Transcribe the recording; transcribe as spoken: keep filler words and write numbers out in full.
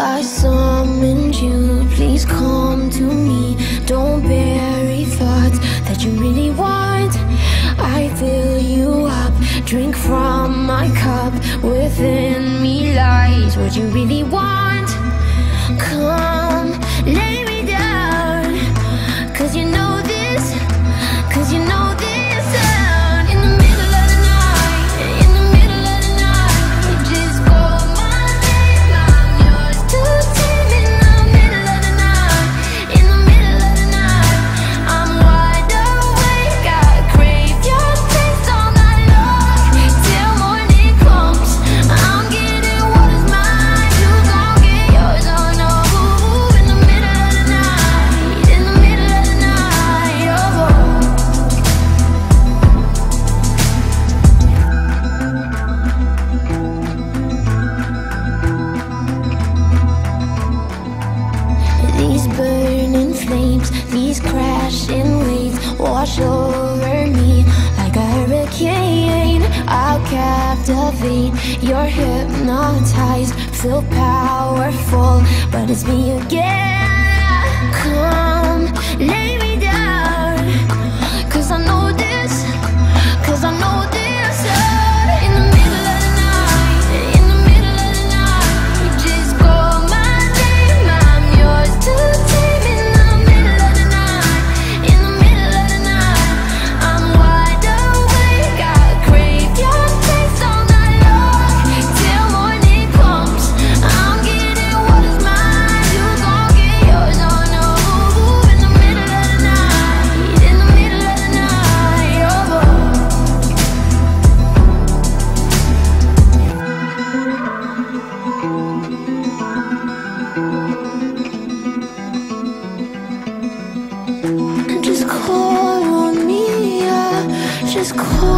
I summoned you, please come to me. Don't bury thoughts that you really want. I fill you up, drink from my cup. Within me lies what you really want. Come, lay me down, 'cause you know this, 'cause you know this. These crashing waves wash over me like a hurricane. I'll captivate, you're hypnotized, feel powerful, but it's me again. Come, lay me down, 'cause I know this, 'cause I know this. Just call on me, yeah. Just call.